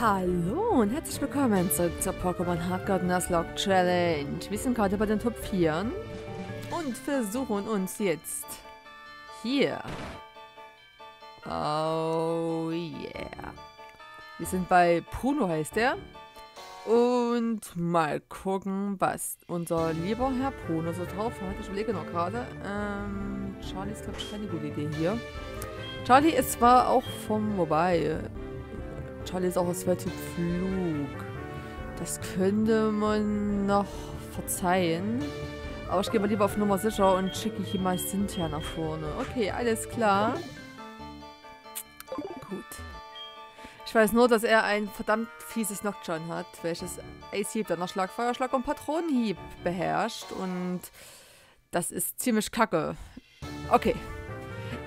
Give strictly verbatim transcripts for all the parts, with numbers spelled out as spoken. Hallo und herzlich willkommen zurück zur Pokémon Hardcore Nuzlocke Challenge. Wir sind gerade bei den Top vier und versuchen uns jetzt hier. Oh yeah. Wir sind bei Puno, heißt er. Und mal gucken, was unser lieber Herr Bruno so drauf hat. Ich überlege noch gerade. Ähm, Charlie ist, glaube ich, keine gute Idee hier. Charlie ist zwar auch vom... Wobei... Charlie ist auch aus Typ Flug. Das könnte man noch verzeihen. Aber ich gehe mal lieber auf Nummer sicher und schicke hier mal Cynthia nach vorne. Okay, alles klar. Gut. Ich weiß nur, dass er ein verdammt fieses Noctron hat, welches Eissieb, dann noch Schlag, Feuerschlag und Patronenhieb beherrscht. Und das ist ziemlich kacke. Okay.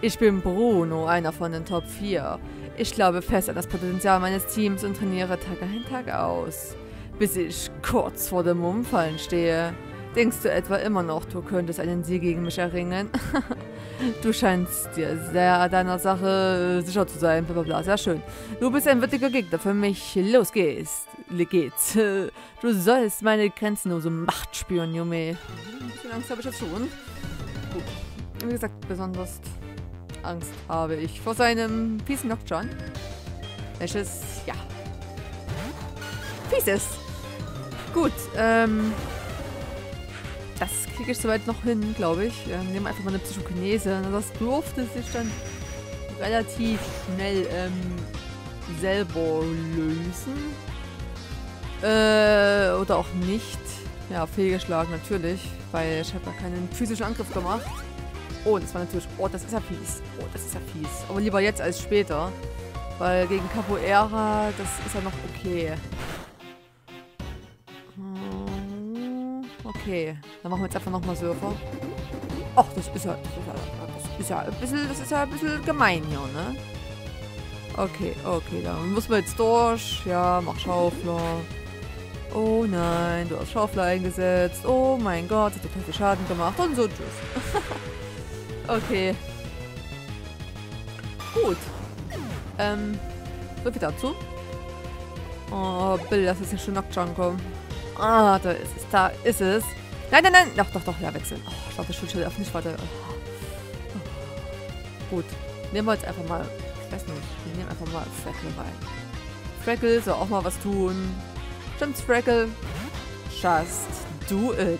Ich bin Bruno, einer von den Top vier. Ich glaube fest an das Potenzial meines Teams und trainiere Tag ein, Tag aus. Bis ich kurz vor dem Umfallen stehe. Denkst du etwa immer noch, du könntest einen Sieg gegen mich erringen? Du scheinst dir sehr deiner Sache sicher zu sein, blablabla, sehr schön. Du bist ein würdiger Gegner für mich, los geht's, geht's. Du sollst meine grenzenlose Macht spüren, Yumé. So Angst habe ich jetzt schon. Gut, wie gesagt, besonders Angst habe ich vor seinem fiesen Nocturne. Welches, ja, fies ist. Gut, ähm... das kriege ich soweit noch hin, glaube ich. Ähm, nehmen wir einfach mal eine Psychokinese. Das durfte sich dann relativ schnell ähm, selber lösen. Äh, oder auch nicht. Ja, fehlgeschlagen natürlich, weil ich habe da keinen physischen Angriff gemacht. Oh, das war natürlich... Oh, das ist ja fies. Oh, das ist ja fies. Aber lieber jetzt als später. Weil gegen Capoeira, das ist ja noch okay. Okay, dann machen wir jetzt einfach nochmal Surfer. Ach, das ist ja, das ist ja, das ist ja ein bisschen, das ist ja ein bisschen gemein hier, ne? Okay, okay, dann müssen wir jetzt durch. Ja, mach Schaufler. Oh nein, du hast Schaufler eingesetzt. Oh mein Gott, hat total viel Schaden gemacht. Und so, tschüss. Okay. Gut. Ähm, so viel dazu. Oh, Bill, das ist ja schon Nocturne kommen. Ah, da ist es, da ist es. Nein, nein, nein, doch, doch, doch, ja, wechseln. Oh, ich glaube, das Schuldschild auf nicht, warte. Oh. Gut, nehmen wir jetzt einfach mal, ich weiß nicht, wir nehmen einfach mal Freckle rein. Freckle soll auch mal was tun. Stimmt's, Freckle? Just do it.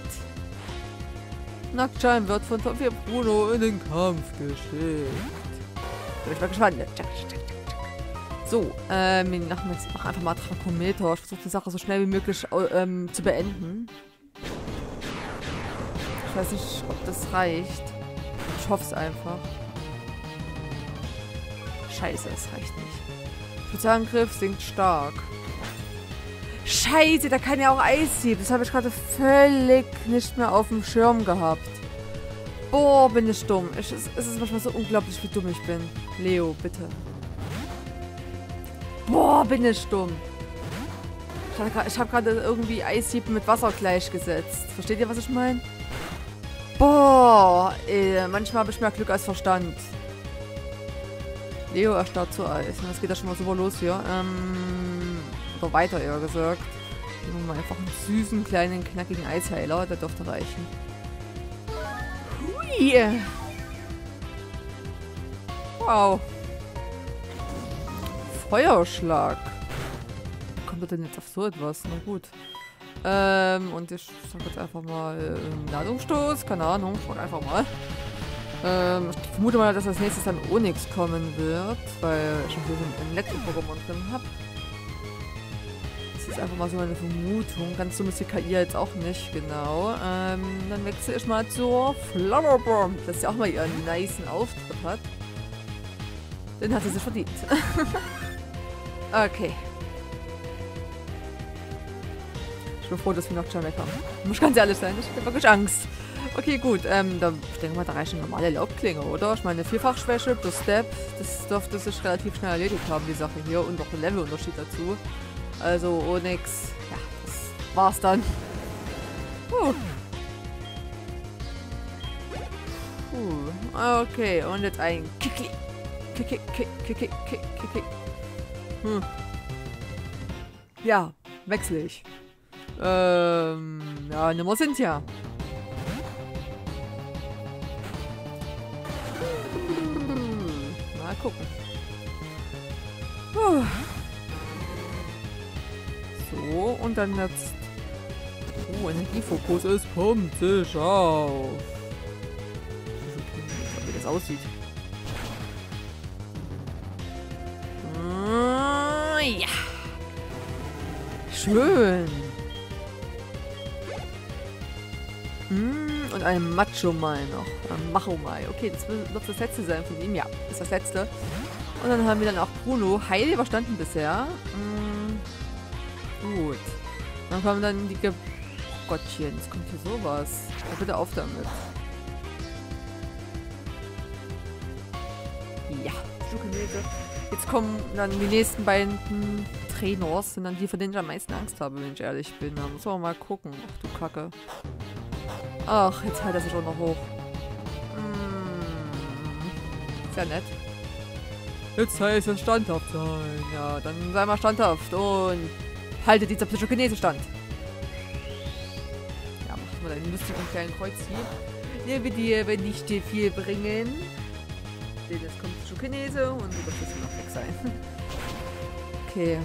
Nugchime wird von Topia Bruno in den Kampf geschickt. Bin ich mal gespannt. So, ähm, ich mache einfach mal Trankometor. Ich versuche die Sache so schnell wie möglich ähm, zu beenden. Ich weiß nicht, ob das reicht. Ich hoffe es einfach. Scheiße, es reicht nicht. Spezialangriff sinkt stark. Scheiße, da kann ja auch Eissieb. Das habe ich gerade völlig nicht mehr auf dem Schirm gehabt. Boah, bin ich dumm. Ich, es, es ist manchmal so unglaublich, wie dumm ich bin. Leo, bitte. Boah, bin ich dumm. Ich habe gerade irgendwie Eissieb mit Wasser gleichgesetzt. Versteht ihr, was ich meine? Boah, ey, manchmal habe ich mehr Glück als Verstand. Leo erstarrt zu Eis. Das geht ja schon mal super los hier. Ähm, oder weiter, eher gesagt. Nehmen wir mal einfach einen süßen, kleinen, knackigen Eisheiler. Der dürfte reichen. Hui! Wow. Feuerschlag. Wie kommt er denn jetzt auf so etwas? Na gut. Ähm, und ich sag jetzt einfach mal ähm, Ladungsstoß. Keine Ahnung, ich frag einfach mal. Ähm, ich vermute mal, dass als nächstes dann Onyx kommen wird, weil ich schon so ein Elektro-Pokémon drin habe. Das ist einfach mal so meine Vermutung. Ganz so ist die K I jetzt auch nicht, genau. Ähm, dann wechsle ich mal zur Flowerbomb, dass sie auch mal ihren nicen Auftritt hat. Den hat sie sich verdient. Okay. Ich bin froh, dass wir noch schon weg haben. Muss ganz ehrlich sein, ich habe wirklich Angst. Okay, gut, ähm, dann, ich denke mal, da reichen normale Laubklinge, oder? Ich meine, Vierfachschwäche plus Step, das dürfte sich relativ schnell erledigt haben, die Sache hier. Und noch ein Levelunterschied dazu. Also, Onyx, ja, das war's dann. Puh. Puh. Okay, und jetzt ein Kickick. Kickick, Kickick, Kickick, Kickick. Hm. Ja, wechsle ich. Ähm, ja, nimm mal Cynthia. Mal gucken. Puh. So, und dann jetzt... Oh, Energiefokus ist pumpt sich auf. Wie das aussieht. Mm, ja. Schön. Mm, und ein Macho Mai noch. Ein Macho Mai. Okay, das wird das letzte sein von ihm. Ja, ist das letzte. Und dann haben wir dann auch Bruno. Heil überstanden bisher. Mm, gut. Dann kommen dann die Ge Gottchen. Jetzt kommt hier sowas. Ja, bitte auf damit. Ja, Psychokinese. Jetzt kommen dann die nächsten beiden Trainers, sind dann die, von denen ich am meisten Angst habe, wenn ich ehrlich bin. Da muss man mal gucken. Ach du Kacke. Ach, jetzt hält er sich auch noch hoch. Hm. Ist ja nett. Jetzt heißt es standhaft sein. Ja, dann sei mal standhaft und haltet dieser Psychokinese stand. Ja, machen wir dann einen lustigen kleinen Kreuz hier. Ne, wir dir, wenn ich dir viel bringen. Jetzt kommt Psychokinese und du wirst noch weg sein. Okay.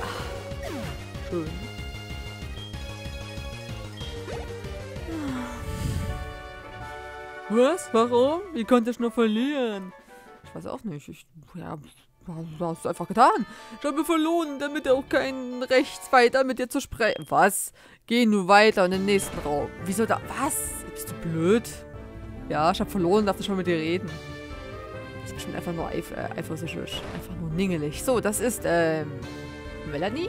Ach, schön. Was? Warum? Wie konnte ich nur verlieren? Ich weiß auch nicht. Ich, ja, du hast es einfach getan. Ich habe verloren, damit er auch kein Recht weiter mit dir zu sprechen. Was? Geh nur weiter in den nächsten Raum. Wieso da? Was? Bist du blöd? Ja, ich hab verloren, darf ich schon mit dir reden. Das ist bestimmt einfach nur eif äh, eifersüchtig. Einfach nur ningelig. So, das ist, ähm, Melanie.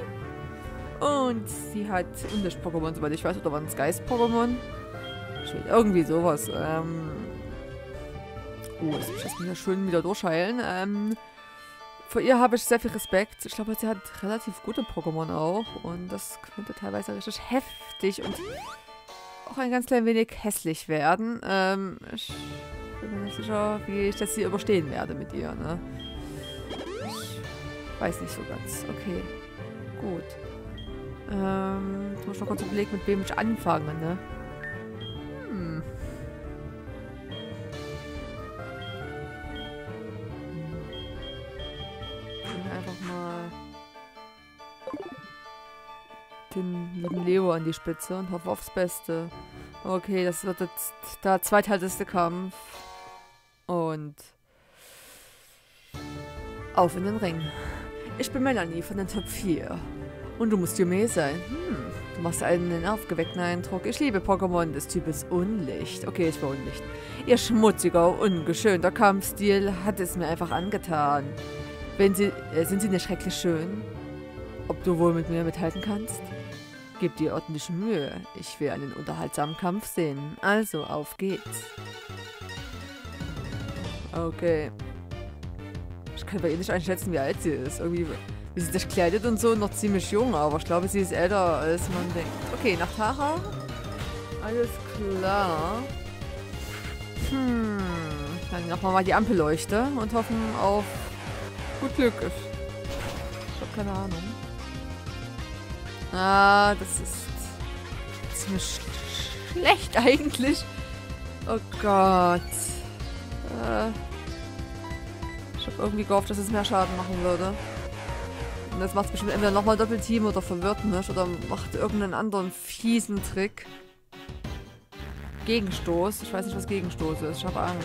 Und sie hat Unlicht-Pokémon, soweit ich weiß, oder waren es Geist-Pokémon? Irgendwie sowas. Ähm. Oh, jetzt muss ich das wieder schön wieder durchheilen. Ähm. Vor ihr habe ich sehr viel Respekt. Ich glaube, sie hat relativ gute Pokémon auch. Und das könnte teilweise richtig heftig und auch ein ganz klein wenig hässlich werden. Ähm, ich bin mir nicht sicher, wie ich das hier überstehen werde mit ihr, ne? Ich weiß nicht so ganz. Okay, gut. Ähm, jetzt muss ich noch kurz überlegen, mit wem ich anfange, ne? Hm. Ich will einfach mal den lieben Leo an die Spitze und hoffe aufs Beste. Okay, das wird jetzt der zweithalteste Kampf. Und auf in den Ring. Ich bin Melanie von den Top vier. Und du musst Yumé sein. Hm, du machst einen aufgeweckten Eindruck. Ich liebe Pokémon des Types Unlicht. Okay, ich war Unlicht. Ihr schmutziger, ungeschönter Kampfstil hat es mir einfach angetan. Wenn sie, äh, sind sie nicht schrecklich schön? Ob du wohl mit mir mithalten kannst? Gib dir ordentliche Mühe. Ich will einen unterhaltsamen Kampf sehen. Also, auf geht's. Okay. Ich kann bei ihr nicht einschätzen, wie alt sie ist. Irgendwie, wie sie sich kleidet und so, noch ziemlich jung, aber ich glaube, sie ist älter, als man denkt. Okay, Nachtara. Alles klar. Hm. Dann machen wir mal die Anbeleuchte und hoffen auf gut Glück. Ich habe keine Ahnung. Ah, das ist ziemlich sch schlecht eigentlich. Oh Gott. Äh, ich habe irgendwie gehofft, dass es mehr Schaden machen würde. Und das macht bestimmt entweder nochmal Doppelteam oder verwirrt mich oder macht irgendeinen anderen fiesen Trick. Gegenstoß. Ich weiß nicht, was Gegenstoß ist. Ich habe Angst.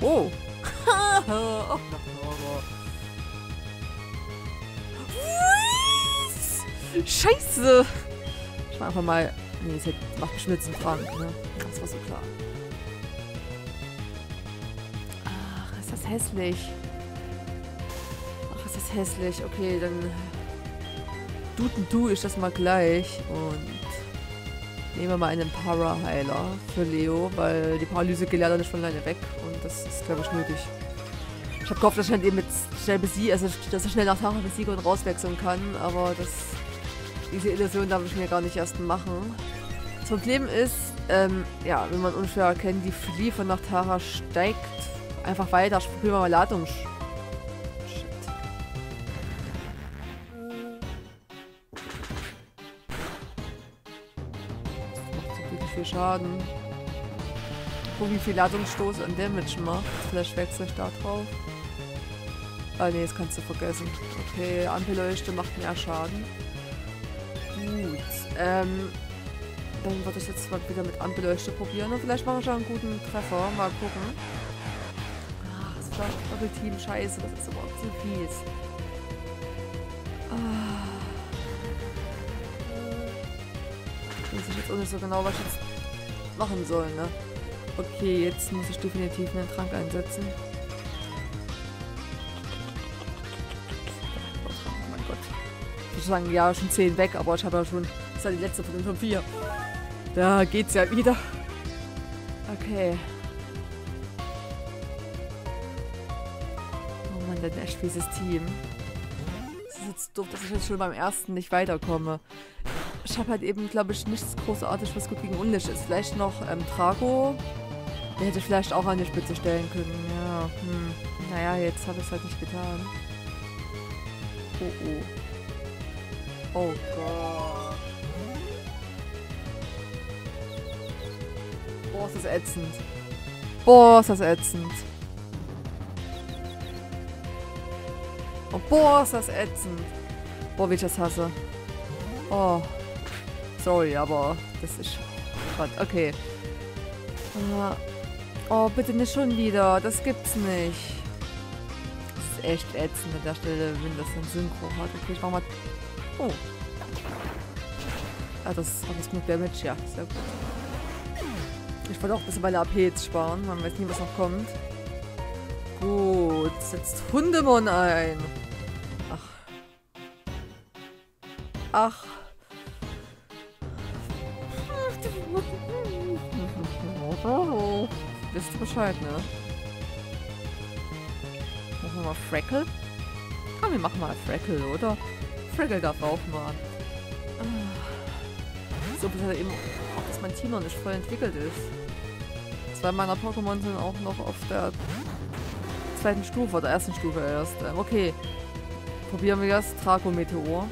Oh. Oh. Scheiße! Ich mach einfach mal. Nee, es macht bestimmt einen Frank, ne? Das war so klar. Ach, ist das hässlich. Ach, ist das hässlich. Okay, dann duten du ich das mal gleich. Und nehmen wir mal einen Para-Heiler für Leo, weil die Paralyse geht leider nicht von alleine weg. Und das ist, glaube ich, nötig. Ich hab gehofft, dass ich halt eben mit schnell besiege, also dass ich schnell nach Tara besiege und rauswechseln kann, aber das, diese Illusion darf ich mir gar nicht erst machen. Das Problem ist, ähm, ja, wenn man unschwer erkennt, die Flee von Nachtara steigt Einfach weiter. Sprühen wir mal Ladung. Shit. Das macht so wirklich viel Schaden. Gucken, wie viel Ladungsstoß und Damage macht. Vielleicht wechsle ich da drauf. Ah ne, das kannst du vergessen. Okay, Anbeleuchte macht mehr Schaden. Gut. Ähm, dann würde ich jetzt mal wieder mit Anbeleuchte probieren und vielleicht machen wir schon einen guten Treffer. Mal gucken. Ach, das ist doch Doppelteam. Scheiße, das ist überhaupt so fies. Ah. Weiß ich jetzt auch nicht so genau, was ich jetzt machen soll, ne? Okay, jetzt muss ich definitiv einen Trank einsetzen. Sagen, ja, schon zehn weg, aber ich habe ja schon, das ist ja die letzte von den von vier. Da geht's ja wieder. Okay. Oh Mann, das ist ein echt fieses Team. Es ist jetzt doof, dass ich jetzt schon beim ersten nicht weiterkomme. Ich habe halt eben, glaube ich, nichts großartig, was gut gegen Unlicht ist. Vielleicht noch ähm, Drago. Den hätte ich vielleicht auch an die Spitze stellen können. Ja, hm. Naja, jetzt habe ich es halt nicht getan. Oh, oh. Oh Gott. Boah, ist das ätzend. Boah, ist das ätzend. Oh, boah, ist das ätzend. Boah, wie ich das hasse. Oh. Sorry, aber das ist... Gott, okay. Oh, bitte nicht schon wieder. Das gibt's nicht. Das ist echt ätzend an der Stelle, wenn das ein Synchro hat. Okay, ich mach mal... Oh. Ah, das hat jetzt mit Damage, ja. Sehr gut. Ich wollte auch ein bisschen meine A P jetzt sparen. Man weiß nie, was noch kommt. Gut. Setzt Hundemon ein. Ach. Ach. Wisst ihr Bescheid, ne? Machen wir mal Freckle? Ah, wir machen mal Freckle, oder? Freckle darf drauf machen. Ah. So bisher eben auch, dass mein Team noch nicht voll entwickelt ist. Zwei meiner Pokémon sind auch noch auf der zweiten Stufe, der ersten Stufe erst. Okay. Probieren wir das. Trankometor.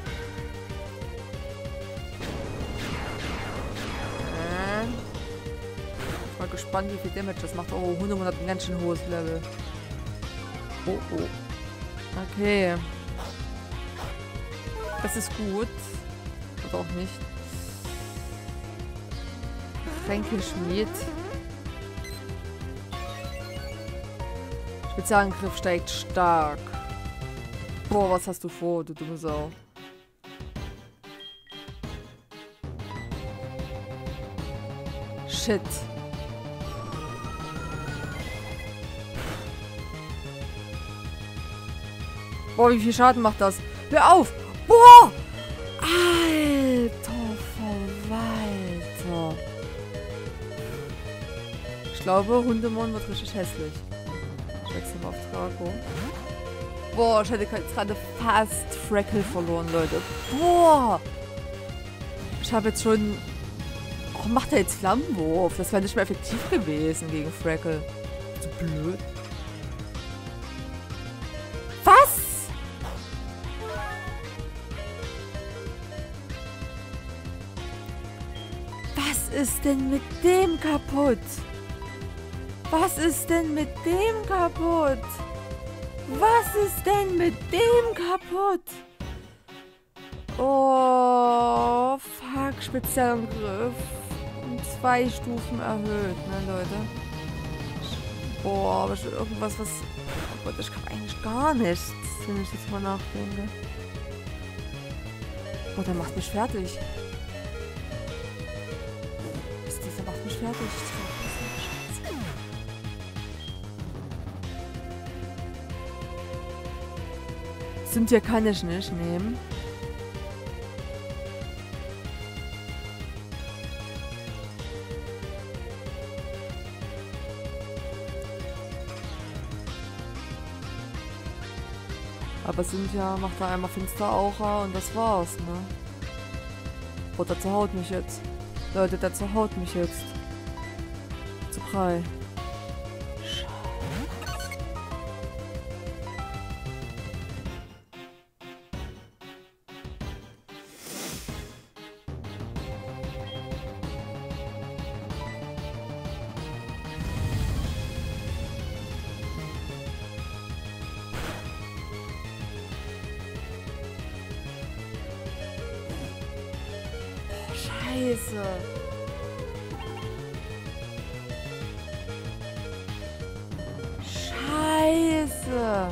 Äh. Ich bin mal gespannt, wie viel Damage das macht. Oh, Hundemon hat ein ganz schön hohes Level. Oh, oh. Okay. Das ist gut. Oder auch nicht. Fränkelschmied. Spezialangriff steigt stark. Boah, was hast du vor, du dumme Sau. Shit. Boah, wie viel Schaden macht das? Hör auf! Boah! Alter Verwalter. Ich glaube, Hundemon wird richtig hässlich. Ich wechsle mal auf Drago. Boah, ich hätte gerade fast Freckle verloren, Leute. Boah! Ich habe jetzt schon... Oh, macht er jetzt Flammenwurf? Das wäre nicht mehr effektiv gewesen gegen Freckle. So blöd. Was ist denn mit dem kaputt? Was ist denn mit dem kaputt? Was ist denn mit dem kaputt? Oh, fuck, Spezialangriff. Um zwei Stufen erhöht, ne, Leute? Boah, aber schon irgendwas, was... Oh Gott, ich kann eigentlich gar nichts, wenn ich jetzt mal nachdenke. Oh, der macht mich fertig. Fertig. Cynthia kann ich nicht nehmen. Aber Cynthia macht da einmal Finsteraura und das war's, ne? Oh, dazu haut mich jetzt. Leute, dazu haut mich jetzt. Scheiße. Scheiße. Scheiße.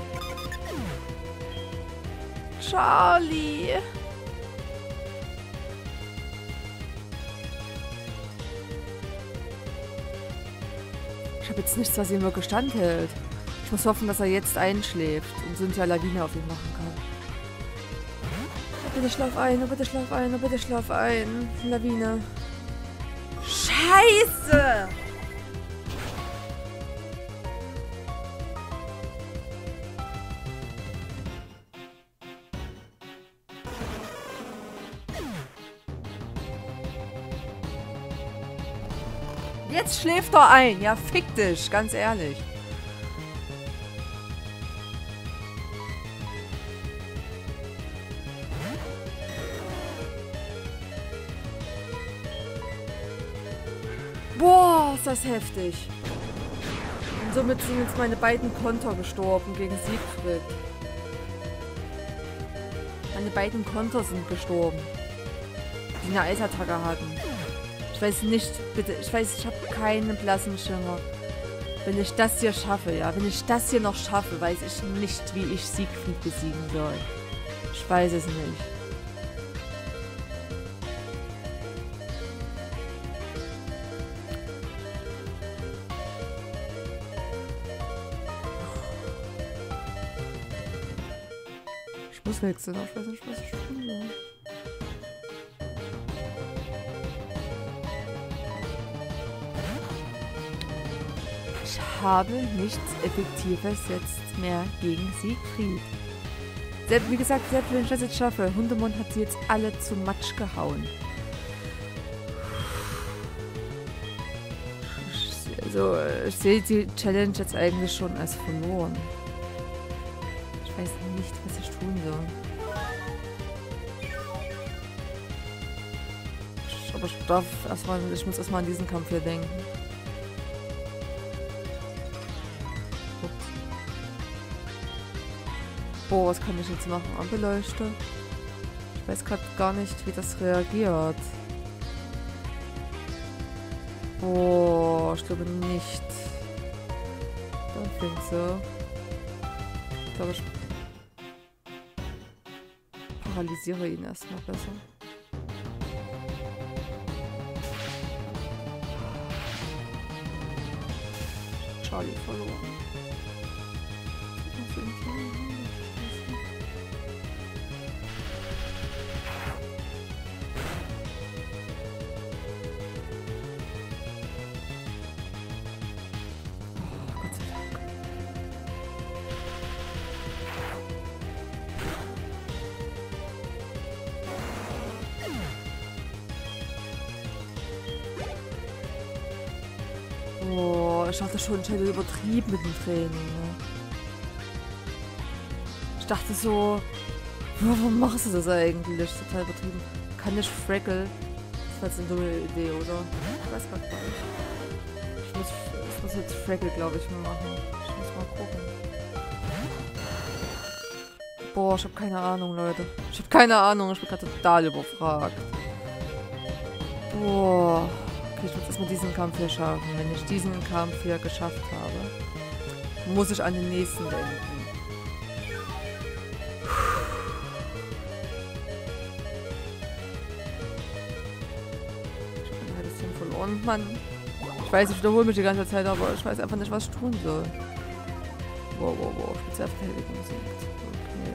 Charlie. Ich habe jetzt nichts, was ihn wirklich standhält. Ich muss hoffen, dass er jetzt einschläft und Cynthia Lawine auf ihn machen kann. Bitte schlaf ein, oh bitte schlaf ein, oh bitte schlaf ein. Lawine. Scheiße! Jetzt schläft er ein. Ja, fick dich, ganz ehrlich. Das ist heftig. Und somit sind jetzt meine beiden Konter gestorben gegen Siegfried. Meine beiden Konter sind gestorben, die eine Eisattacke hatten. Ich weiß nicht, bitte, ich weiß, ich habe keinen blassen Schimmer. Wenn ich das hier schaffe, ja, wenn ich das hier noch schaffe, weiß ich nicht, wie ich Siegfried besiegen soll. Ich weiß es nicht. Ich weiß nicht, was ich tun soll. Ich habe nichts Effektives jetzt mehr gegen Siegfried. Selbst, wie gesagt, selbst wenn ich das jetzt schaffe, Hundemund hat sie jetzt alle zu Matsch gehauen. Also, ich sehe die Challenge jetzt eigentlich schon als verloren. Ich weiß nicht, was ich tun soll. Aber ich darf erstmal, ich muss erstmal an diesen Kampf hier denken. Ups. Boah, was kann ich jetzt machen? Anbeleuchte? Ich weiß gerade gar nicht, wie das reagiert. Boah, ich glaube nicht. Da fängt so. Ich glaube, ich paralysiere ihn erstmal besser. Charlie verloren. Oh, Gott sei Dank. Ich dachte schon, ich hätte übertrieben mit dem Training. Ne? Ich dachte so, warum machst du das eigentlich? Das ist total übertrieben. Kann ich Freckle? Das war jetzt eine dumme Idee, oder? Ich weiß gar nicht. Ich muss, ich muss jetzt Freckle, glaube ich, machen. Ich muss mal gucken. Boah, ich habe keine Ahnung, Leute. Ich habe keine Ahnung. Ich bin gerade total überfragt. Boah. Ich muss das mit diesem Kampf hier schaffen. Wenn ich diesen Kampf hier geschafft habe, muss ich an den nächsten denken. Ich habe ein halbes Team verloren. Mann, ich weiß, ich wiederhole mich die ganze Zeit, aber ich weiß einfach nicht, was ich tun soll. Wow, wow, wow. Spezialverteidigung sinkt. Okay.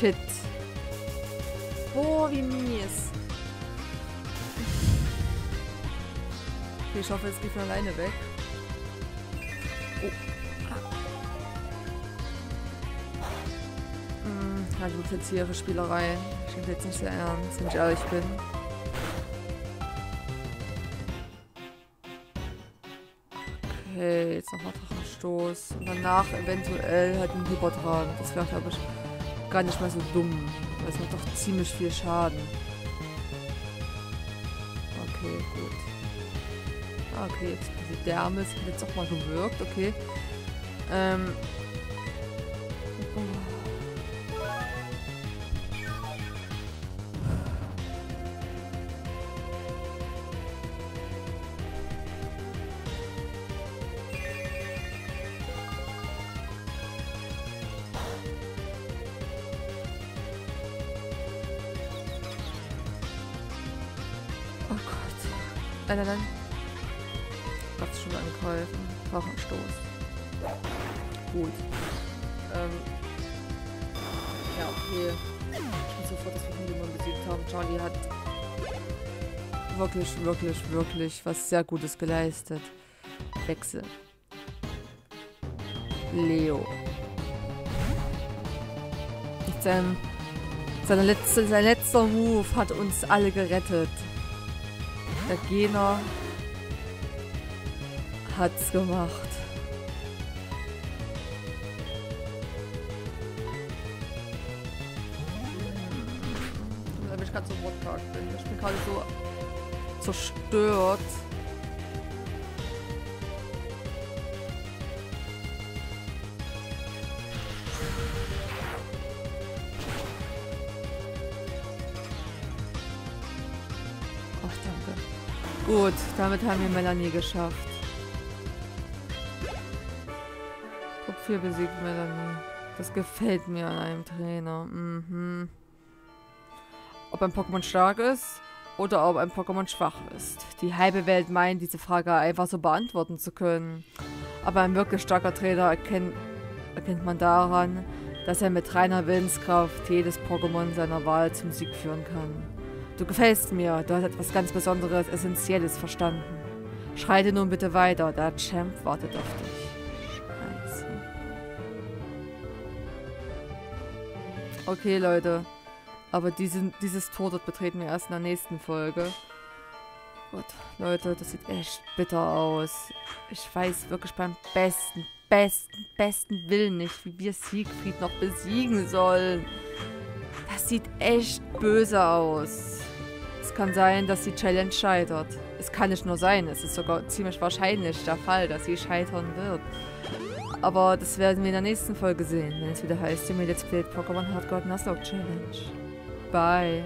Shit. Oh, wie mies. Okay, ich hoffe, es geht von alleine weg. Oh. Hm, also jetzt hier für Spielerei. Ich nehme jetzt nicht sehr ernst, wenn ich ehrlich bin. Okay, jetzt nochmal Drachenstoß. Und danach eventuell halt einen Hypertragen. Das wäre, glaube ich, gar nicht mal so dumm. Das macht doch ziemlich viel Schaden. Okay, gut. Okay, jetzt die Dermis hat jetzt auch mal gewirkt, okay. Ähm. Nein, nein, nein. Gott, schon angeholfen. Wochenstoß. Gut. Ähm. Ja, okay. Ich bin sofort, dass wir den Dämon besiegt haben. Charlie hat wirklich, wirklich, wirklich was sehr Gutes geleistet. Wechsel. Leo. Sein, seine letzte, sein letzter Move hat uns alle gerettet. Der Gegner hat's gemacht. Da bin ich gerade so wortkarg. Ich bin gerade so zerstört. Gut, damit haben wir Melanie geschafft. Top vier besiegt Melanie. Das gefällt mir an einem Trainer. Mhm. Ob ein Pokémon stark ist oder ob ein Pokémon schwach ist. Die halbe Welt meint, diese Frage einfach so beantworten zu können. Aber ein wirklich starker Trainer erkennt, erkennt man daran, dass er mit reiner Willenskraft jedes Pokémon seiner Wahl zum Sieg führen kann. Du gefällst mir, du hast etwas ganz Besonderes, Essentielles verstanden. Schreite nun bitte weiter, der Champ wartet auf dich. Also. Okay, Leute. Aber diesen, dieses Tor dort betreten wir erst in der nächsten Folge. Gut, Leute, das sieht echt bitter aus. Ich weiß wirklich beim besten, besten, besten Willen nicht, wie wir Siegfried noch besiegen sollen. Das sieht echt böse aus. Es kann sein, dass die Challenge scheitert. Es kann nicht nur sein, es ist sogar ziemlich wahrscheinlich der Fall, dass sie scheitern wird. Aber das werden wir in der nächsten Folge sehen, wenn es wieder heißt, Let's Play Pokémon Hardcore Nuzlocke Challenge. Bye.